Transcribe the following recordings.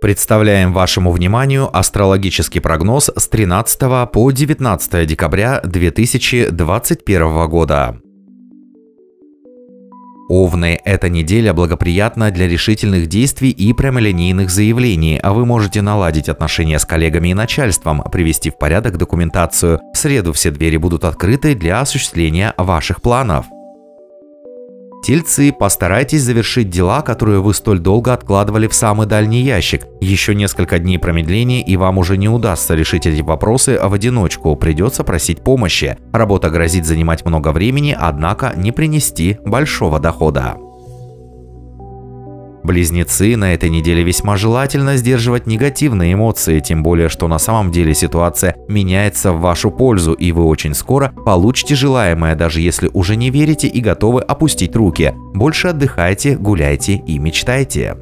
Представляем вашему вниманию астрологический прогноз с 13 по 19 декабря 2021 года. Овны, эта неделя благоприятна для решительных действий и прямолинейных заявлений, а вы можете наладить отношения с коллегами и начальством, привести в порядок документацию. В среду все двери будут открыты для осуществления ваших планов. Тельцы, постарайтесь завершить дела, которые вы столь долго откладывали в самый дальний ящик. Еще несколько дней промедления, и вам уже не удастся решить эти вопросы в одиночку, придется просить помощи. Работа грозит занимать много времени, однако не принести большого дохода. Близнецы, на этой неделе весьма желательно сдерживать негативные эмоции, тем более, что на самом деле ситуация меняется в вашу пользу, и вы очень скоро получите желаемое, даже если уже не верите и готовы опустить руки. Больше отдыхайте, гуляйте и мечтайте.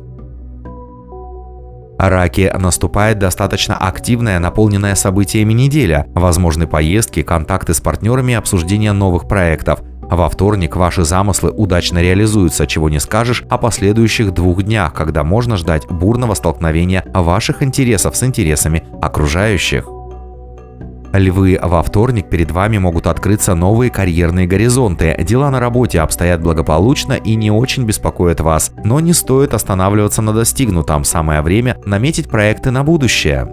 Раки, наступает достаточно активная, наполненная событиями неделя. Возможны поездки, контакты с партнерами, обсуждение новых проектов. Во вторник ваши замыслы удачно реализуются, чего не скажешь о последующих двух днях, когда можно ждать бурного столкновения ваших интересов с интересами окружающих. Львы, во вторник перед вами могут открыться новые карьерные горизонты. Дела на работе обстоят благополучно и не очень беспокоят вас, но не стоит останавливаться на достигнутом, самое время наметить проекты на будущее.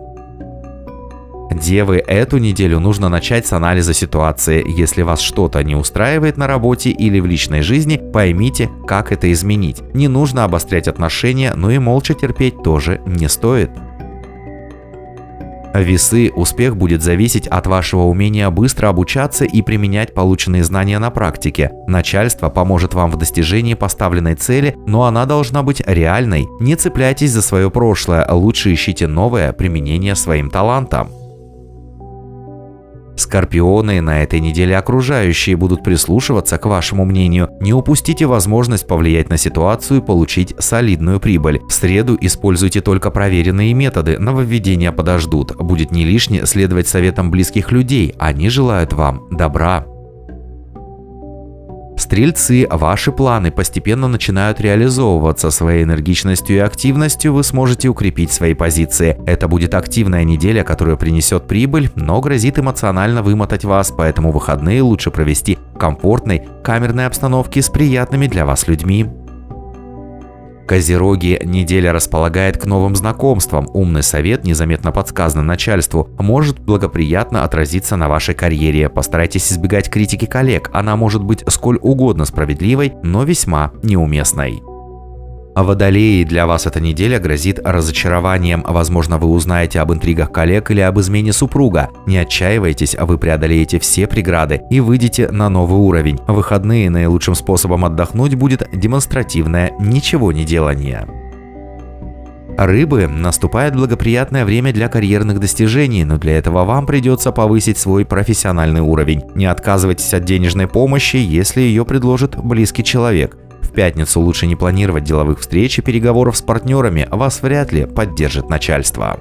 Девы, эту неделю нужно начать с анализа ситуации. Если вас что-то не устраивает на работе или в личной жизни, поймите, как это изменить. Не нужно обострять отношения, но и молча терпеть тоже не стоит. Весы, успех будет зависеть от вашего умения быстро обучаться и применять полученные знания на практике. Начальство поможет вам в достижении поставленной цели, но она должна быть реальной. Не цепляйтесь за свое прошлое, лучше ищите новое применение своим талантам. Скорпионы, на этой неделе окружающие будут прислушиваться к вашему мнению. Не упустите возможность повлиять на ситуацию и получить солидную прибыль. В среду используйте только проверенные методы, нововведения подождут. Будет не лишне следовать советам близких людей, они желают вам добра. Стрельцы, ваши планы постепенно начинают реализовываться. Своей энергичностью и активностью вы сможете укрепить свои позиции. Это будет активная неделя, которая принесет прибыль, но грозит эмоционально вымотать вас, поэтому выходные лучше провести в комфортной камерной обстановке с приятными для вас людьми. Козероги, неделя располагает к новым знакомствам. Умный совет, незаметно подсказанный начальству, может благоприятно отразиться на вашей карьере. Постарайтесь избегать критики коллег, она может быть сколь угодно справедливой, но весьма неуместной. Водолеи, для вас эта неделя грозит разочарованием. Возможно, вы узнаете об интригах коллег или об измене супруга. Не отчаивайтесь, вы преодолеете все преграды и выйдете на новый уровень. В выходные наилучшим способом отдохнуть будет демонстративное ничего не делание. Рыбы, наступает благоприятное время для карьерных достижений, но для этого вам придется повысить свой профессиональный уровень. Не отказывайтесь от денежной помощи, если ее предложит близкий человек. В пятницу лучше не планировать деловых встреч и переговоров с партнерами, вас вряд ли поддержит начальство.